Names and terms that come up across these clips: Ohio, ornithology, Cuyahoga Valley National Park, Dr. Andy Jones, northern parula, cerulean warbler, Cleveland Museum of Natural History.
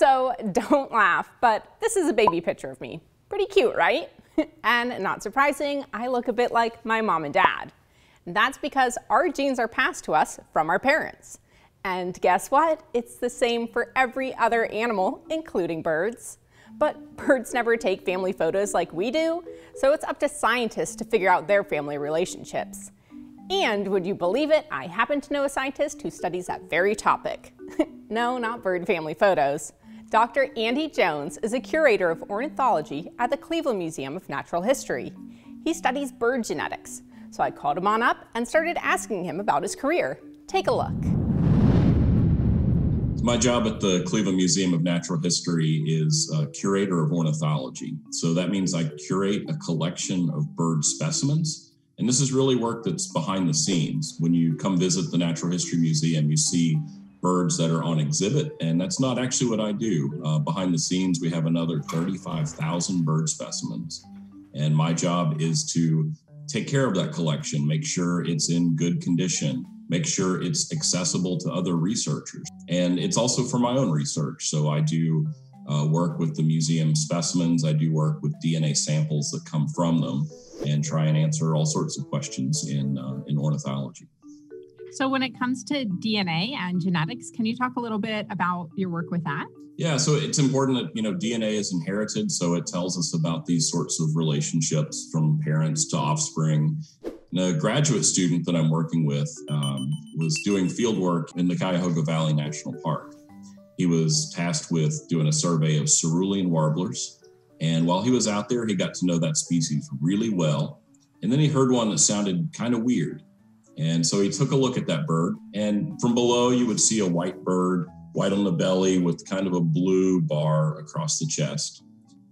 so don't laugh, but this is a baby picture of me. Pretty cute, right? And not surprising, I look a bit like my mom and dad. That's because our genes are passed to us from our parents. And guess what? It's the same for every other animal, including birds. But birds never take family photos like we do, so it's up to scientists to figure out their family relationships. And would you believe it, I happen to know a scientist who studies that very topic. No, not bird family photos. Dr. Andy Jones is a curator of ornithology at the Cleveland Museum of Natural History. He studies bird genetics, so I called him on up and started asking him about his career. Take a look. My job at the Cleveland Museum of Natural History is a curator of ornithology. So that means I curate a collection of bird specimens. And this is really work that's behind the scenes. When you come visit the Natural History Museum, you see birds that are on exhibit, and that's not actually what I do. Behind the scenes, we have another 35,000 bird specimens. And my job is to take care of that collection, make sure it's in good condition, make sure it's accessible to other researchers. And it's also for my own research. So I do work with the museum specimens. I do work with DNA samples that come from them and try and answer all sorts of questions in ornithology. So when it comes to DNA and genetics, can you talk a little bit about your work with that? Yeah, so it's important that, you know, DNA is inherited. So it tells us about these sorts of relationships from parents to offspring. And a graduate student that I'm working with was doing field work in the Cuyahoga Valley National Park. He was tasked with doing a survey of cerulean warblers. And while he was out there, he got to know that species really well. And then he heard one that sounded kind of weird. And so he took a look at that bird. And from below, you would see a white bird, white on the belly with kind of a blue bar across the chest.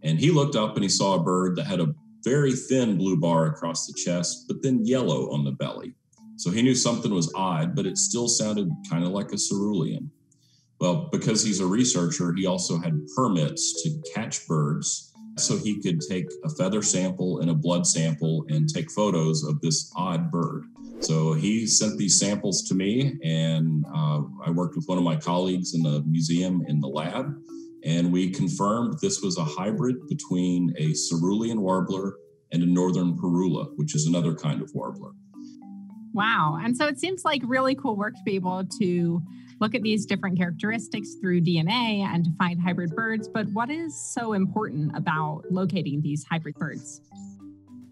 And he looked up and he saw a bird that had a very thin blue bar across the chest, but then yellow on the belly. So he knew something was odd, but it still sounded kind of like a cerulean. Well, because he's a researcher, he also had permits to catch birds, so he could take a feather sample and a blood sample and take photos of this odd bird. So he sent these samples to me, and I worked with one of my colleagues in the museum in the lab. And we confirmed this was a hybrid between a cerulean warbler and a northern parula, which is another kind of warbler. Wow. And so it seems like really cool work to be able to look at these different characteristics through DNA and to find hybrid birds. But what is so important about locating these hybrid birds?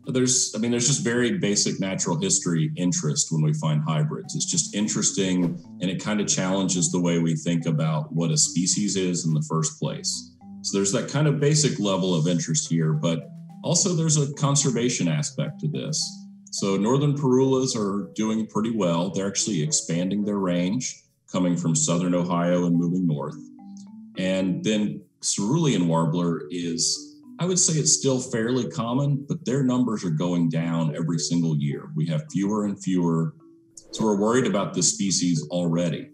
There's just very basic natural history interest when we find hybrids. It's just interesting, and it kind of challenges the way we think about what a species is in the first place. So there's that kind of basic level of interest here, but also there's a conservation aspect to this. So northern parulas are doing pretty well. They're actually expanding their range, coming from southern Ohio and moving north. And then cerulean warbler is, I would say it's still fairly common, but their numbers are going down every single year. We have fewer and fewer, so we're worried about this species already.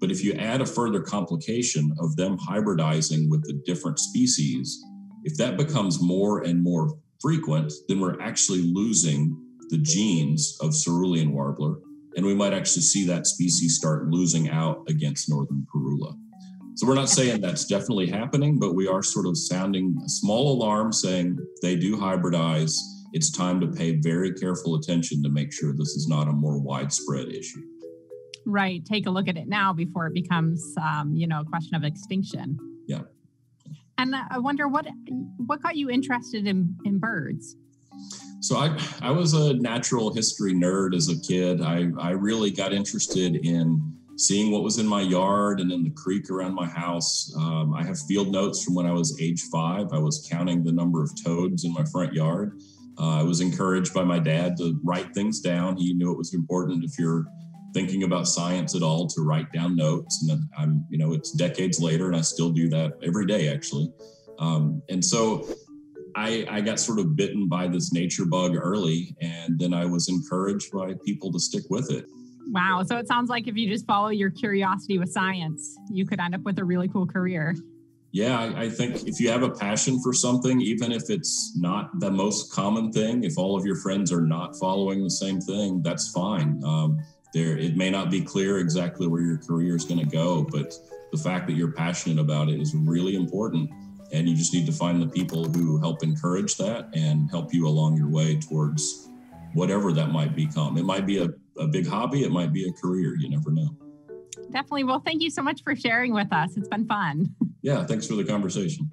But if you add a further complication of them hybridizing with the different species, if that becomes more and more frequent, then we're actually losing the genes of cerulean warbler, and we might actually see that species start losing out against northern parula. So we're not saying that's definitely happening, but we are sort of sounding a small alarm saying they do hybridize. It's time to pay very careful attention to make sure this is not a more widespread issue. Right. Take a look at it now before it becomes, a question of extinction. Yeah. And I wonder what got you interested in birds? So I was a natural history nerd as a kid. I really got interested in seeing what was in my yard and in the creek around my house. I have field notes from when I was age 5. I was counting the number of toads in my front yard. I was encouraged by my dad to write things down. He knew it was important, if you're thinking about science at all, to write down notes. And I'm, it's decades later and I still do that every day, actually. And so I got sort of bitten by this nature bug early, and then I was encouraged by people to stick with it. Wow. So it sounds like if you just follow your curiosity with science, you could end up with a really cool career. Yeah, I think if you have a passion for something, even if it's not the most common thing, if all of your friends are not following the same thing, that's fine. It may not be clear exactly where your career is going to go, but the fact that you're passionate about it is really important. And you just need to find the people who help encourage that and help you along your way towards whatever that might become. It might be a big hobby. It might be a career. You never know. Definitely. Well, thank you so much for sharing with us. It's been fun. Yeah. Thanks for the conversation.